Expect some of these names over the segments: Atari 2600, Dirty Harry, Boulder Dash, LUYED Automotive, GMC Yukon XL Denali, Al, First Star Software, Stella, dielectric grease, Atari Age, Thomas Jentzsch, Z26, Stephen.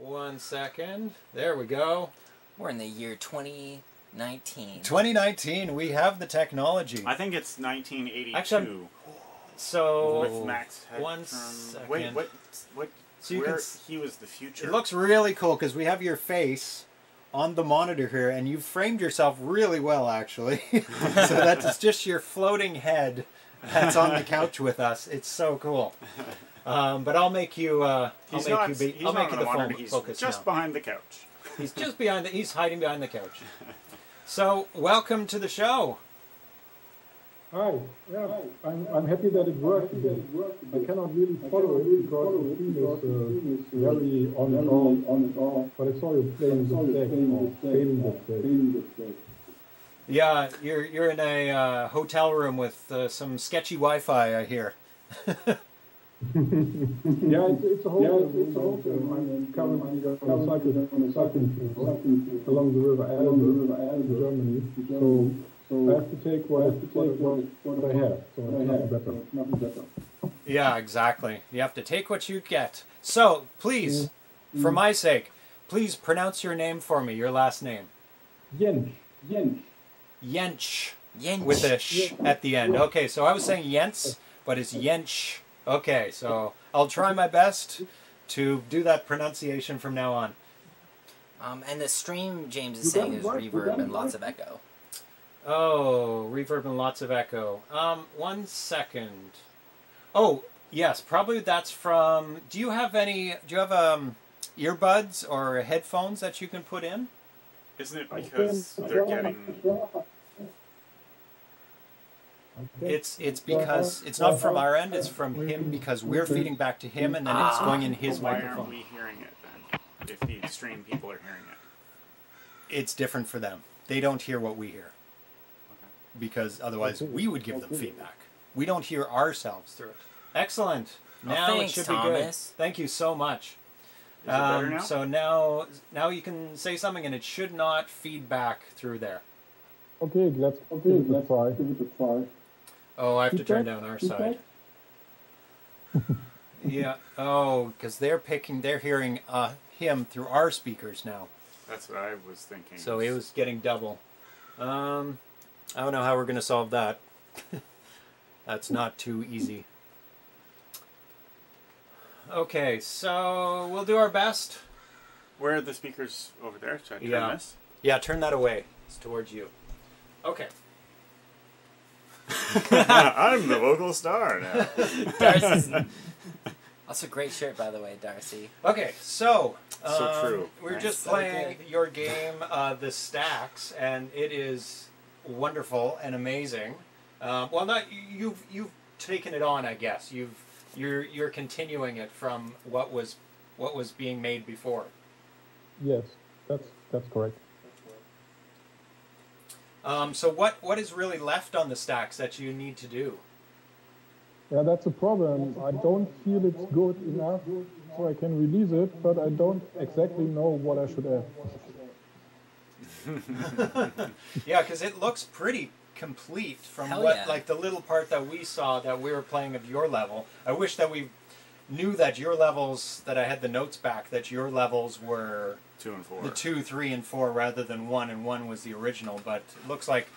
1 second. There we go. We're in the year 2019. 2019. We have the technology. I think it's 1982. Actually, so with Max Headroom. 1 second. Wait, what? So you can, he was the future. It looks really cool because we have your face on the monitor here, and you've framed yourself really well, actually. So that's just your floating head that's on the couch with us. It's so cool. But I'll make you. I'll make you the phone focus. He's just behind the couch. He's just behind the. He's hiding behind the couch. So welcome to the show. Hi. Yeah, I'm happy that it worked today. I cannot really follow it because the theme is very on and off, But I saw you playing the deck. Yeah, you're in a hotel room with some sketchy Wi-Fi, I hear. Yeah, it's a whole I'm currently cycling along the river Al in Germany. So I have to take what I have. So it's nothing better. Yeah, exactly. You have to take what you get. So please, for my sake, please pronounce your name for me, your last name. Jentzsch. Jentzsch. Jentzsch. Jentzsch. With a sh at the end. Okay, so I was saying Jentz, but it's Jentzsch. Okay, so I'll try my best to do that pronunciation from now on. And the stream, James is saying, is reverb and lots of echo. Oh, reverb and lots of echo. 1 second. Oh, yes, probably that's from... Do you have any... Do you have earbuds or headphones that you can put in? Isn't it because they're getting... It's because it's not from our end. It's from him because we're feeding back to him, and then it's going in his microphone. Why aren't we hearing it then? If the stream people are hearing it, it's different for them. They don't hear what we hear, because otherwise we would give them feedback. We don't hear ourselves through it. Excellent. Now it should be good. Thank you so much. Is it better now? So now you can say something, and it should not feed back through there. Okay, let's try. Give it a try. Oh, I have to turn down our side. Yeah. Oh, because they're hearing him through our speakers now. That's what I was thinking. So it was getting double. I don't know how we're going to solve that. That's not too easy. Okay, so we'll do our best. Where are the speakers over there? Should I turn this? Yeah, turn that away. It's towards you. Okay. I'm the local star now. Darcy's also great shirt, by the way, Darcy. Okay, so true. We're just playing your game, The Stacks, and it is wonderful and amazing. Well, you've taken it on, I guess. You're continuing it from what was being made before. Yes, that's correct. So what is really left on the stacks that you need to do? Yeah, that's a problem. I don't feel it's good enough, so I can release it, but I don't exactly know what I should add. Yeah, because it looks pretty complete from like the little part that we saw that we were playing of your level. I wish that we knew that your levels, that I had the notes back, that your levels were... 2 and 4. The 2, 3, and 4 rather than 1, and 1 was the original, but it looks like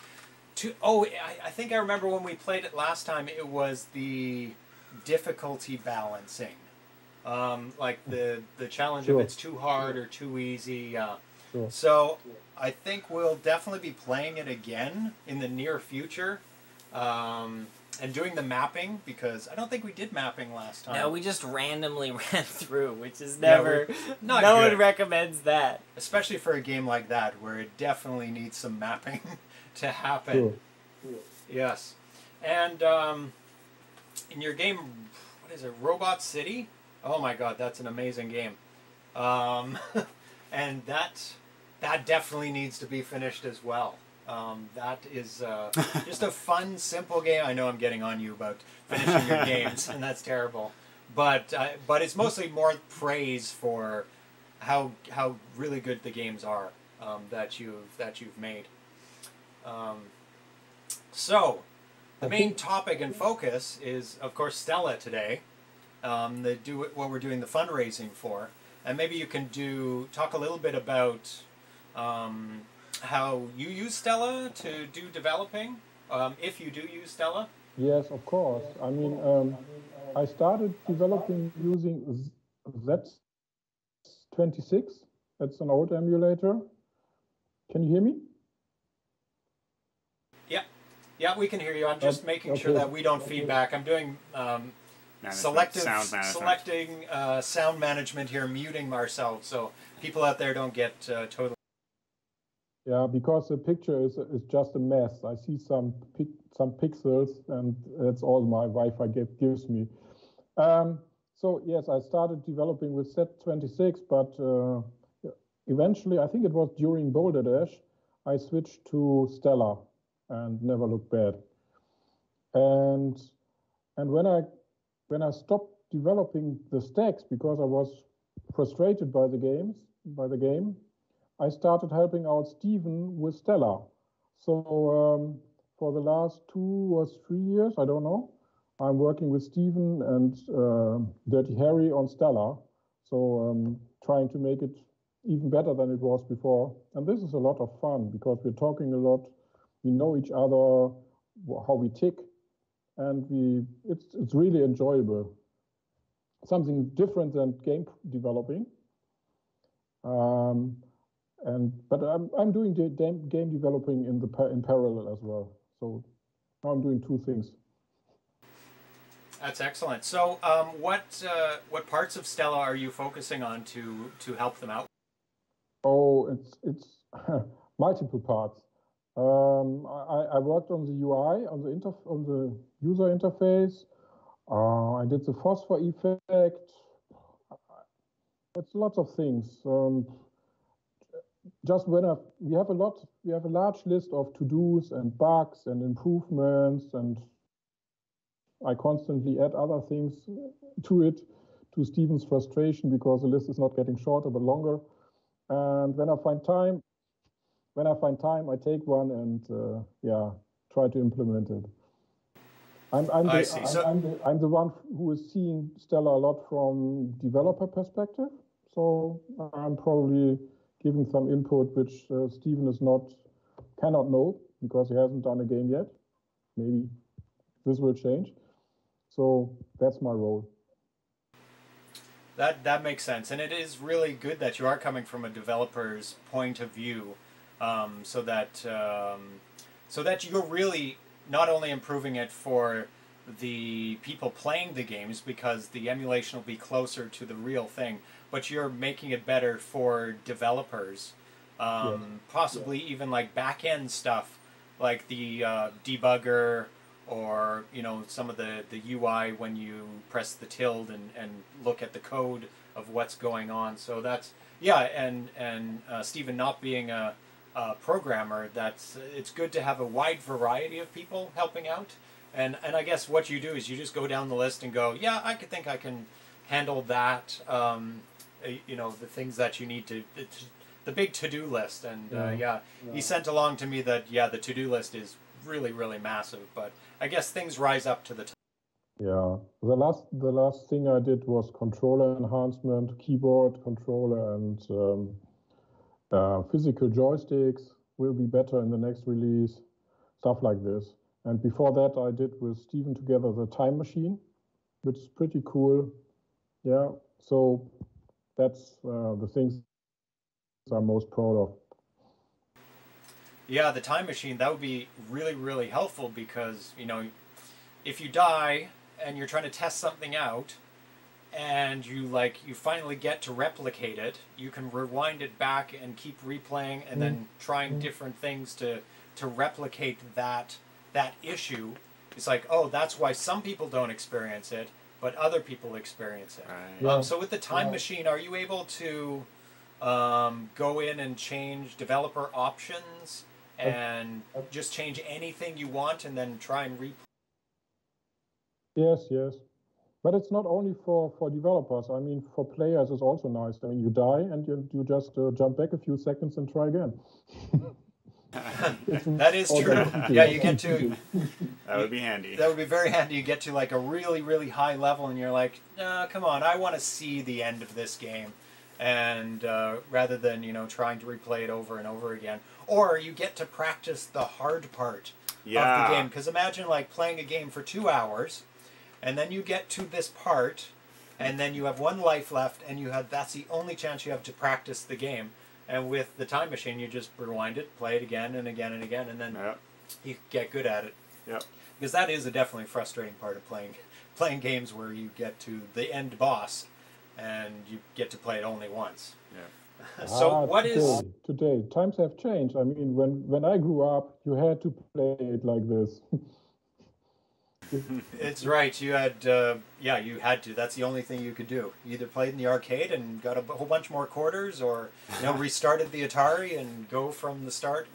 2... Oh, I think I remember when we played it last time, it was the difficulty balancing. Like the challenge of it's too hard or too easy. So I think we'll definitely be playing it again in the near future. And doing the mapping, because I don't think we did mapping last time. No, we just randomly ran through, which is never... No one recommends that. Especially for a game like that, where it definitely needs some mapping to happen. Sure. Yes. And in your game, what is it, Robot City? Oh my god, that's an amazing game. And that definitely needs to be finished as well. That is just a fun, simple game. I know I'm getting on you about finishing your games, and that's terrible. But it's mostly more praise for how really good the games are that you've made. So the main topic and focus is, of course, Stella today. What we're doing the fundraising for. And maybe you can talk a little bit about how you use Stella to do developing, if you do use Stella. Yes, of course. I mean, I started developing using Z26. That's an old emulator. Can you hear me? Yeah, yeah, we can hear you. I'm just making sure that we don't feedback. I'm doing selecting sound management here, muting ourselves, so people out there don't get totally. Yeah, because the picture is just a mess. I see some pixels, and that's all my Wi-Fi gives me. So yes, I started developing with Z26, but eventually, I think it was during Boulder Dash, I switched to Stella and never looked back. And when I stopped developing the stacks because I was frustrated by the game, I started helping out Stephen with Stella. So for the last 2 or 3 years, I don't know, I'm working with Stephen and Dirty Harry on Stella. So trying to make it even better than it was before. And this is a lot of fun because we're talking a lot. We know each other, how we tick, and it's really enjoyable. Something different than game developing. But I'm doing game developing in parallel as well. So now I'm doing two things. That's excellent. So what parts of Stella are you focusing on to help them out? Oh, it's multiple parts. I worked on the UI, on the user interface. I did the phosphor effect. It's lots of things. Just when we have a large list of to-dos and bugs and improvements, and I constantly add other things to it, to Stephen's frustration, because the list is not getting shorter but longer. And when I find time, I take one and yeah, try to implement it. I'm the one who is seeing Stella a lot from developer perspective, so I'm probably giving some input which Stephen cannot know because he hasn't done a game yet. Maybe this will change. So that's my role. That makes sense, and it is really good that you are coming from a developer's point of view, so that you're really not only improving it for the people playing the games, because the emulation will be closer to the real thing, but you're making it better for developers, possibly even like back-end stuff, like the debugger, or some of the UI when you press the tilde and look at the code of what's going on. So that's, yeah, and Stephen not being a programmer, it's good to have a wide variety of people helping out. And I guess what you do is you just go down the list and go, yeah, I think I can handle that, the things that you need to, the big to-do list. And he sent along to me that, yeah, the to-do list is really, really massive, but I guess things rise up to the top. Yeah, the last thing I did was controller enhancement, keyboard, controller, and physical joysticks will be better in the next release, stuff like this. And before that, I did with Stephen together the time machine, which is pretty cool. Yeah, so that's the things I'm most proud of. Yeah, the time machine, that would be really, really helpful because, if you die and you're trying to test something out and you finally get to replicate it, you can rewind it back and keep replaying and then trying different things to replicate that issue. It's like, oh, that's why some people don't experience it, but other people experience it. Right. Yeah. So with the time machine, are you able to go in and change developer options and just change anything you want and then try and replay? Yes. But it's not only for developers. I mean, for players, it's also nice. I mean, you die and you just jump back a few seconds and try again. That is true. Yeah, you get to... That would be handy. That would be very handy. You get to like a really, really high level and you're like, no, come on, I want to see the end of this game. and rather than, you know, trying to replay it over and over again. Or you get to practice the hard part of the game. Because imagine, like, playing a game for 2 hours, and then you get to this part, and then you have 1 life left, and you have that's the only chance you have to practice the game. And with the time machine, you just rewind it, play it again and again and again, and then you get good at it. Yep. Because that is a definitely frustrating part of playing games where you get to the end boss and you get to play it only once. Yeah. So today times have changed. I mean, when I grew up, you had to play it like this. It's right. You had, yeah, you had to. That's the only thing you could do. You either played in the arcade and got a whole bunch more quarters, or, you know, restarted the Atari and go from the start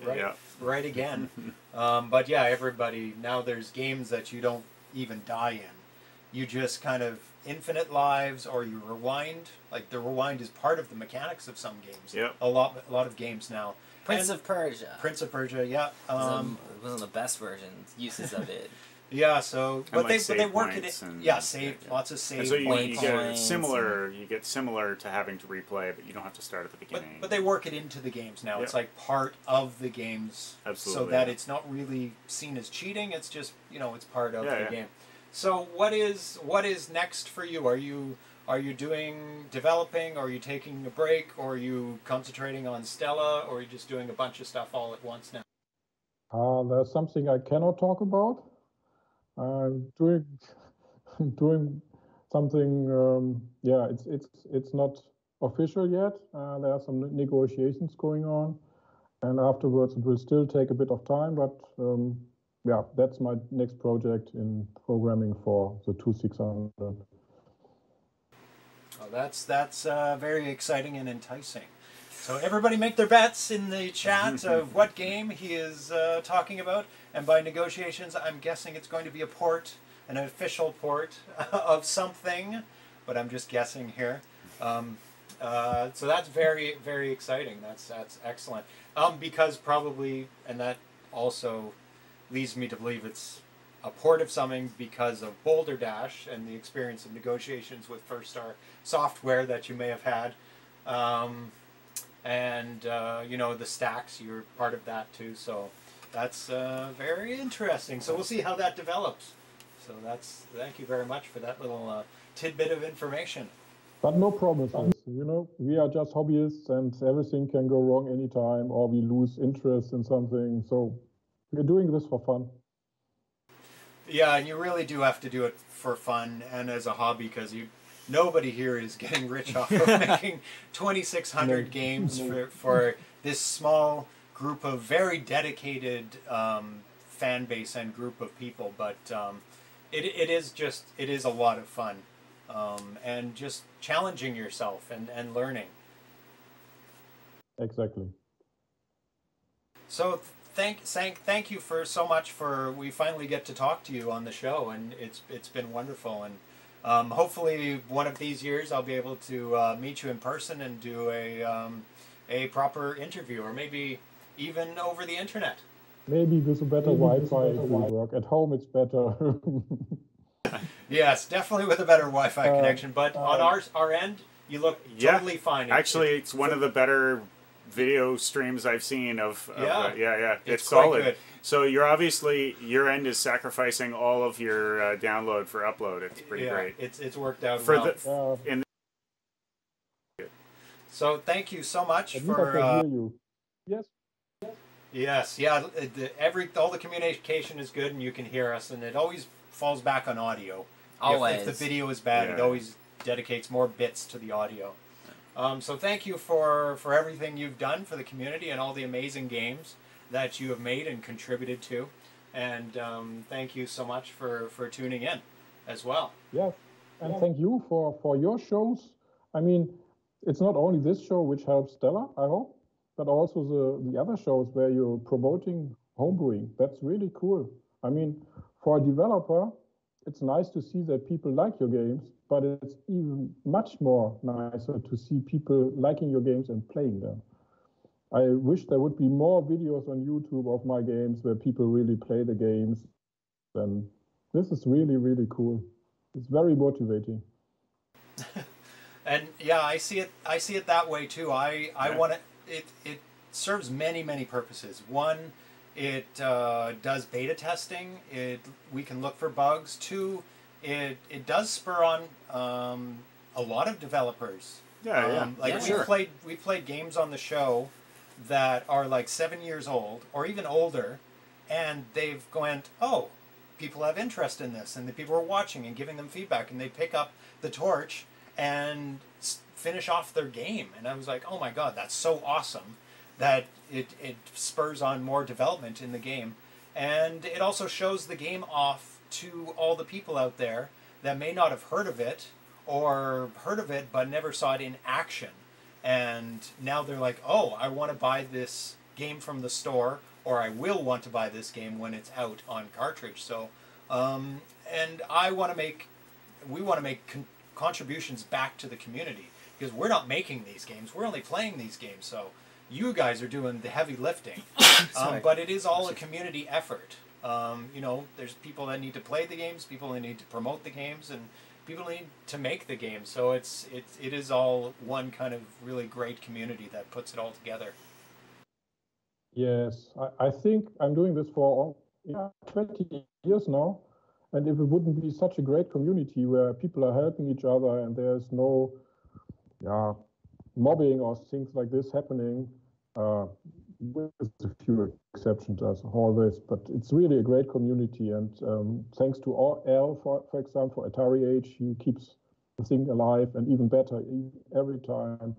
right again. But yeah, everybody, now there's games that you don't even die in. You just kind of infinite lives, or you rewind. Like, the rewind is part of the mechanics of some games. Yep. A lot of games now. Prince of Persia, yeah. It wasn't the best version, uses of it. Yeah, so but they work at it. Yeah, lots of save points. And so you get similar to having to replay, but you don't have to start at the beginning. But they work it into the games now. Yep. It's like part of the games, so that it's not really seen as cheating. It's just, you know, it's part of the game. So what is next for you? Are you developing, or are you taking a break, or are you concentrating on Stella, or are you just doing a bunch of stuff all at once now? There's something I cannot talk about. I'm doing something. It's not official yet. There are some negotiations going on, and afterwards it will still take a bit of time. But yeah, that's my next project in programming for the 2600. Oh, that's very exciting and enticing. So everybody make their bets in the chat of what game he is talking about. And by negotiations, I'm guessing it's going to be a port, an official port of something. But I'm just guessing here. So that's very, very exciting. That's excellent. Because probably, and that also leads me to believe it's a port of something because of Boulder Dash and the experience of negotiations with First Star Software that you may have had. And you know, the stacks, you're part of that too, so that's very interesting. So we'll see how that develops. So that's, thank you very much for that little tidbit of information. But no promises, you know, we are just hobbyists and everything can go wrong anytime, or we lose interest in something, so we're doing this for fun. Yeah, and you really do have to do it for fun and as a hobby, because nobody here is getting rich off of making 2,600 games for this small group of very dedicated fan base and group of people. But it is a lot of fun, and just challenging yourself and learning. Exactly. So thank you for so much for we finally get to talk to you on the show, and it's been wonderful. And hopefully one of these years I'll be able to meet you in person and do a proper interview, or maybe even over the internet. Maybe with a better Wi-Fi if we work. At home it's better. Yes, definitely with a better Wi-Fi connection, but on our end you look totally fine. Actually, it's one of the better video streams I've seen of it's solid. Good. So you're obviously, your end is sacrificing all of your download for upload. It's pretty great. It's worked out for well. So thank you so much for. Yes. Yeah. All the communication is good, and you can hear us, and it always falls back on audio. Always. If the video is bad, it always dedicates more bits to the audio. So thank you for everything you've done for the community and all the amazing games that you have made and contributed to. And thank you so much for tuning in as well. Yes, and thank you for your shows. I mean, it's not only this show which helps Stella, I hope, but also the other shows where you're promoting homebrewing. That's really cool. I mean, for a developer, it's nice to see that people like your games, but it's even much more nicer to see people liking your games and playing them. I wish there would be more videos on YouTube of my games where people really play the games. And this is really, really cool. It's very motivating. And yeah, I see it that way too. I want to. It serves many purposes. One, it does beta testing. We can look for bugs. Two, it does spur on a lot of developers. We played games on the show that are like 7 years old or even older, and they've gone, oh, people have interest in this, and the people are watching and giving them feedback, and they pick up the torch and finish off their game. And I was like, oh my god, that's so awesome that it spurs on more development in the game. And it also shows the game off to all the people out there that may not have heard of it, or heard of it but never saw it in action. And now they're like, oh, I want to buy this game from the store, or I will want to buy this game when it's out on cartridge. So, and we want to make contributions back to the community, because we're not making these games, we're only playing these games. So you guys are doing the heavy lifting. But it is all a community effort. You know, there's people that need to play the games, people that need to promote the games, and people need to make the game, so it is all one kind of really great community that puts it all together. Yes, I think I'm doing this for 20 years now, and if it wouldn't be such a great community where people are helping each other and there's no mobbing or things like this happening, with a few exceptions as always, but it's really a great community. And thanks to Al, for example, Atari Age, he keeps the thing alive and even better every time.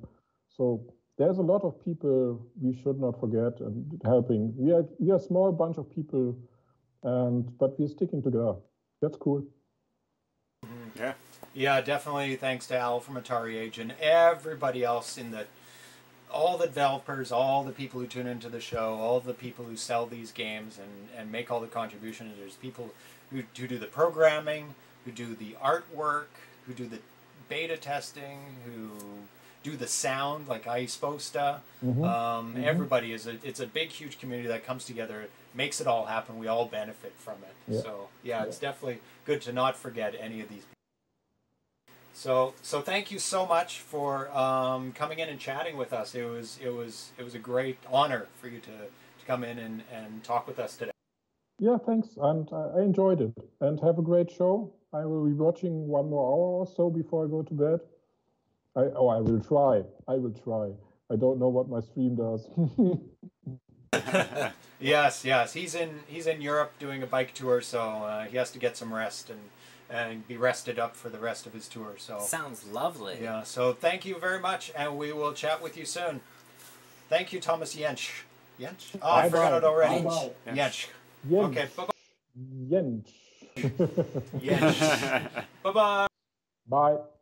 So there's a lot of people we should not forget and helping. We are a small bunch of people, but we're sticking together. That's cool. Yeah, definitely. Thanks to Al from Atari Age and everybody else in the. All the developers, all the people who tune into the show, all the people who sell these games and make all the contributions. There's people who do the programming, who do the artwork, who do the beta testing, who do the sound, like iSposta. Everybody is it's a big, huge community that comes together, makes it all happen. We all benefit from it. Yeah. So yeah, it's definitely good to not forget any of these people. So thank you so much for coming in and chatting with us. It was a great honor for you to come in and talk with us today. Yeah, thanks, and I enjoyed it. And have a great show. I will be watching one more hour or so before I go to bed. I will try. I will try. I don't know what my stream does. Yes. He's in Europe doing a bike tour, so he has to get some rest and be rested up for the rest of his tour. So sounds lovely. Yeah, so thank you very much, and we will chat with you soon. Thank you, Thomas Jentzsch. Jentzsch? Oh, I forgot it already. Jentzsch. Okay, bye-bye. Jentzsch. Jentzsch. Bye-bye. Bye.